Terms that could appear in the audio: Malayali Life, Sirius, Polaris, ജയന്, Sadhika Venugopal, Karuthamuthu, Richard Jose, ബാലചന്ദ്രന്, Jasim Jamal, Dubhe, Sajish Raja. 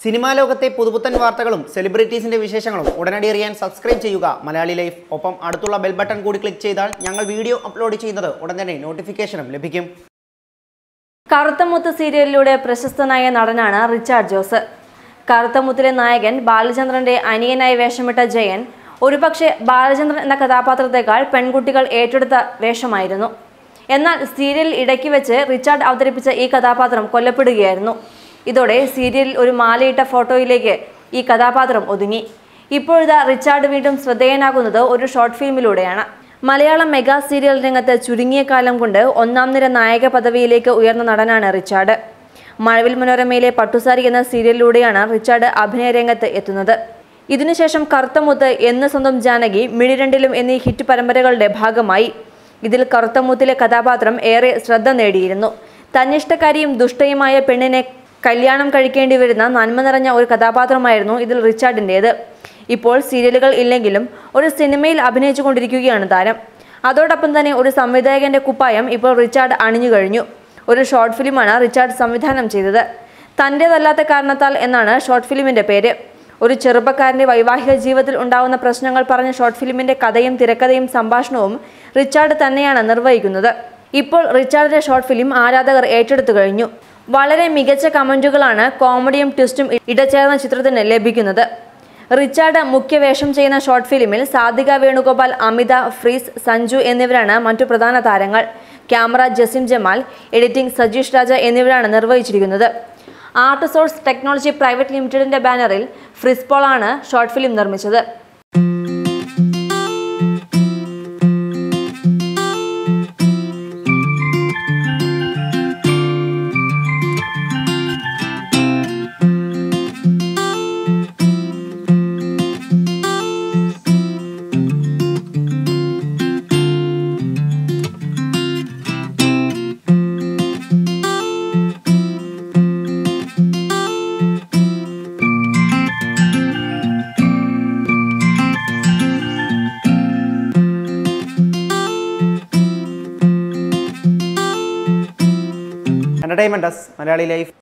Cinema Lokate Puduputan Vartakalum, celebrities in the Visheshangalum, Udanadi and subscribe Chayuga, Malayali Life, Opam Adula Bell button could click Chedal, Yangal video upload each other, Udanadi notification of Lepicum. Karthamuthu serial Lude, Preshasthanaya Nadanana, Richard Jose. Karthamuthile Nayakan, Balachandrante, Aniyanai Veshamita Jayan, Urupakshe, Balachandran and the Kathapathakal, Penkutical aided the Veshamirano. Enna serial Idakivache, Richard Avtaripicha E Kathapathram, Kollapedukayannu. This serial is a photo of this serial. Now, Richard Vidam's is a short film. Malayalam mega serial is a Churingi column. Richard Marvel Monoramele Patusari and a serial Richard Abhinayam Etunada. Idinisham Karthamuthu Ennasundam Janagi, Midirandilum any hit paramedical debhagamai. Idil Karthamuthile Kathapathram Ere Shraddha Nedirino. Tanishtakarim Dushtayamaya Penene. Kalyanam Karikendi Virna, Nanmanarana or Katapatra Mairno, Idil Richard and Nether. Ipol, serial illengilum, or a cinema abinachu contricuanadaram. Other Tapantani or a Samvidag and a Kupayam, Ipol Richard Aniguernu, or a short film ana, Richard Samvithanam Cheda. Tande the Lata Karnatal and Anna, short film in the Pede, or a Cherupakarni Vaivaha Jivatil Undown the Prasnangal Paran, short film in the Kadayam Tirakadayam Sambashnom, Richard Tane and Anarva Igunada. Ipol Richard a short film, Arada or Ated the Gernu. Valare Migacha Kamanjugalana, comedy and twistum Idacharan Chitra than Elebikunada. Richard Mukhya Vesham China short film, Sadhika Venugopal, Amida, Freeze, Sanju Enivrana, Mantu Pradana Tarangal, Camera Jasim Jamal, Editing Sajish Raja Enivrana, Narva Ichigunada. Art Source Technology Private Limited in the Banneril, Freeze Polana, short film Narmachada. Entertainment us, Malayali Life.